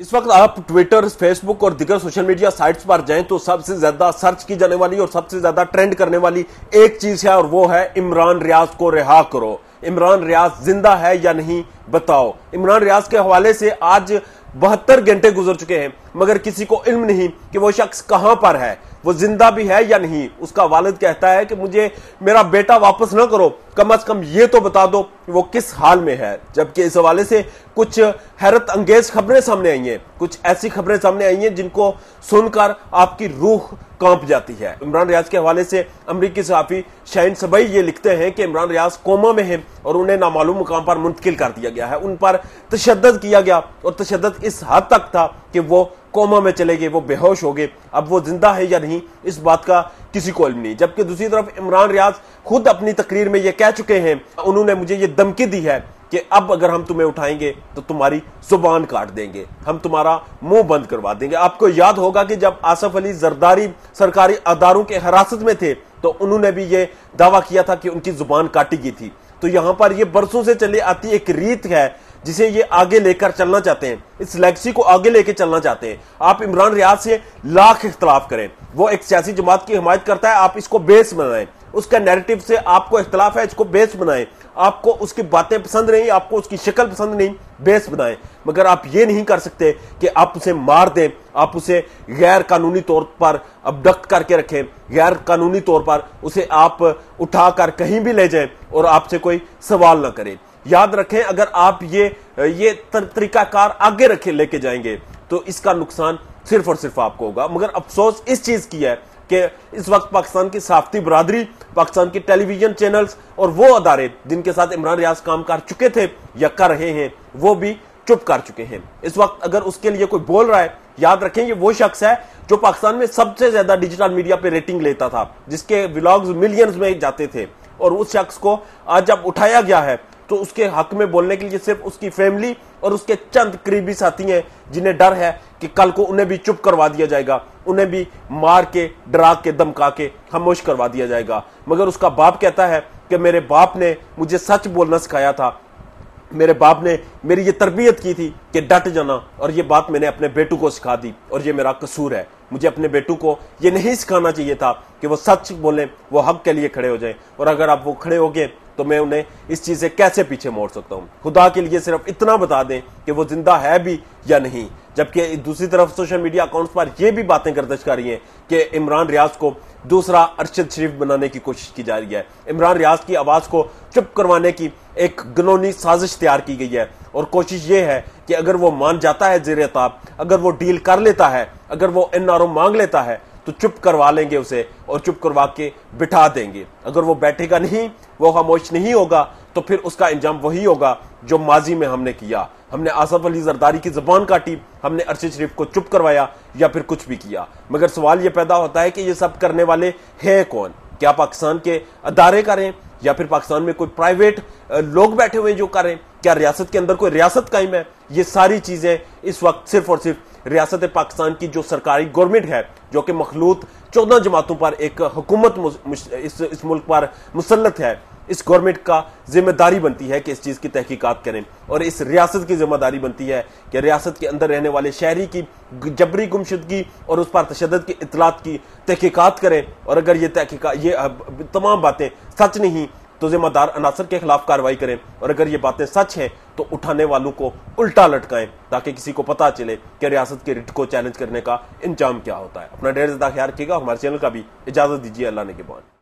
इस वक्त आप ट्विटर, फेसबुक और दिगर सोशल मीडिया साइट्स पर जाएं तो सबसे ज्यादा सर्च की जाने वाली और सबसे ज्यादा ट्रेंड करने वाली एक चीज है और वो है इमरान रियाज को रिहा करो। इमरान रियाज जिंदा है या नहीं बताओ। इमरान रियाज के हवाले से आज 72 घंटे गुजर चुके हैं मगर किसी को इल्म नहीं कि वो शख्स कहां पर है, वो जिंदा भी है या नहीं। उसका वालिद कहता है कि मुझे मेरा बेटा वापस ना करो, कम से कम ये तो बता दो कि वो किस हाल में है। जबकि इस हवाले से कुछ हैरत अंगेज खबरें सामने आई हैं, कुछ ऐसी खबरें सामने आई हैं जिनको सुनकर आपकी रूह कांप जाती है। इमरान रियाज के हवाले से अमरीकी सहाफी शाहीन सहबाई ये लिखते हैं कि इमरान रियाज कोमा में है और उन्हें नामालूम मुकाम पर मुंतकिल कर दिया गया है। उन पर तशद्दद किया गया और तशद्दद इस हद तक था कि वो कोमा में चले गए, वो बेहोश हो गए। अब वो जिंदा है या नहीं इस बात का किसी को इल्म नहीं। जबकि दूसरी तरफ इमरान रियाज खुद अपनी तकरीर में ये कह चुके हैं, उन्होंने मुझे ये धमकी दी है कि अब अगर हम तुम्हें उठाएंगे तो तुम्हारी जुबान काट देंगे, हम तुम्हारा मुंह बंद करवा देंगे। आपको याद होगा कि जब आसिफ अली जरदारी सरकारी अदारों के हिरासत में थे तो उन्होंने भी ये दावा किया था कि उनकी जुबान काटी गई थी। तो यहाँ पर ये बरसों से चली आती एक रीत है जिसे ये आगे लेकर चलना चाहते हैं, इस लेगेसी को आगे लेकर चलना चाहते हैं। आप इमरान रियाज से लाख इख्तलाफ करें, वो एक सियासी जमात की हिमायत करता है, आप इसको बेस बनाएं, उसका नैरेटिव से आपको इख्तलाफ है, इसको बेस बनाएं। आपको उसकी बातें पसंद नहीं, आपको उसकी शक्ल पसंद नहीं, बेस बनाएं, मगर आप ये नहीं कर सकते कि आप उसे मार दें, आप उसे गैर कानूनी तौर पर अबडक्ट करके रखें, गैर कानूनी तौर पर उसे आप उठाकर कहीं भी ले जाएं और आपसे कोई सवाल ना करें। याद रखें, अगर आप ये तरीकाकार आगे रखे लेके जाएंगे तो इसका नुकसान सिर्फ और सिर्फ आपको होगा। मगर अफसोस इस चीज की है कि इस वक्त पाकिस्तान की सहाफती बरादरी, पाकिस्तान की टेलीविजन चैनल्स और वो अदारे जिनके साथ इमरान रियाज काम कर चुके थे या कर रहे हैं वो भी चुप कर चुके हैं। इस वक्त अगर उसके लिए कोई बोल रहा है, याद रखें ये वो शख्स है जो पाकिस्तान में सबसे ज्यादा डिजिटल मीडिया पे रेटिंग लेता था, जिसके व्लॉग्स मिलियंस में जाते थे, और उस शख्स को आज जब उठाया गया है तो उसके हक में बोलने के लिए सिर्फ उसकी फैमिली और उसके चंद करीबी साथी हैं जिन्हें डर है कि कल को उन्हें भी चुप करवा दिया जाएगा, उन्हें भी मार के, डरा के, धमका के खामोश करवा दिया जाएगा। मगर उसका बाप कहता है कि मेरे बाप ने मुझे सच बोलना सिखाया था, मेरे बाप ने मेरी ये तरबियत की थी कि डट जाना, और ये बात मैंने अपने बेटू को सिखा दी और ये मेरा कसूर है। मुझे अपने बेटू को ये नहीं सिखाना चाहिए था कि वो सच बोलें, वो हक के लिए खड़े हो जाएं, और अगर आप वो खड़े हो गए तो मैं उन्हें इस चीज़ से कैसे पीछे मोड़ सकता हूँ। खुदा के लिए सिर्फ इतना बता दें कि वो जिंदा है भी या नहीं। जबकि दूसरी तरफ सोशल मीडिया अकाउंट्स पर यह भी बातें गर्दिश कर रही हैं कि इमरान रियाज को दूसरा अरशद शरीफ बनाने की कोशिश की जा रही है, इमरान रियाज की आवाज़ को चुप करवाने की एक घिनौनी साजिश तैयार की गई है। और कोशिश ये है कि अगर वो मान जाता है ज़ेर ताब, अगर वो डील कर लेता है, अगर वो NRO मांग लेता है तो चुप करवा लेंगे उसे और चुप करवा के बिठा देंगे। अगर वो बैठेगा नहीं, वो खामोश नहीं होगा, तो फिर उसका इंजाम वही होगा जो माजी में हमने किया। हमने आसिफ अली जरदारी की ज़बान काटी, हमने अर्शद शरीफ को चुप करवाया या फिर कुछ भी किया। मगर सवाल ये पैदा होता है कि ये सब करने वाले हैं कौन? क्या पाकिस्तान के अदारे करें या फिर पाकिस्तान में कोई प्राइवेट लोग बैठे हुए हैं जो करें? क्या रियासत के अंदर कोई रियासत कायम है? ये सारी चीज़ें इस वक्त सिर्फ और सिर्फ रियासत पाकिस्तान की जो सरकारी गवर्नमेंट है, जो कि मखलूत 14 जमातों पर एक हुकूमत इस मुल्क पर मुसल्लत है, इस गवर्नमेंट का जिम्मेदारी बनती है कि इस चीज़ की तहकीकात करें। और इस रियासत की जिम्मेदारी बनती है कि रियासत के अंदर रहने वाले शहरी की जबरी गुमशुदगी और उस पर तशद्दद की इतलात की तहकीकात करें, और अगर ये तमाम बातें सच नहीं तो जिम्मेदार अनासर के खिलाफ कार्रवाई करें, और अगर ये बातें सच हैं तो उठाने वालों को उल्टा लटकाएं ताकि किसी को पता चले कि रियासत के रिट को चैलेंज करने का इंजाम क्या होता है। अपना ढेर ज़्यादा ख्याल रखिएगा, हमारे चैनल का भी इजाज़त दीजिए। अल्लाह ने के बाद।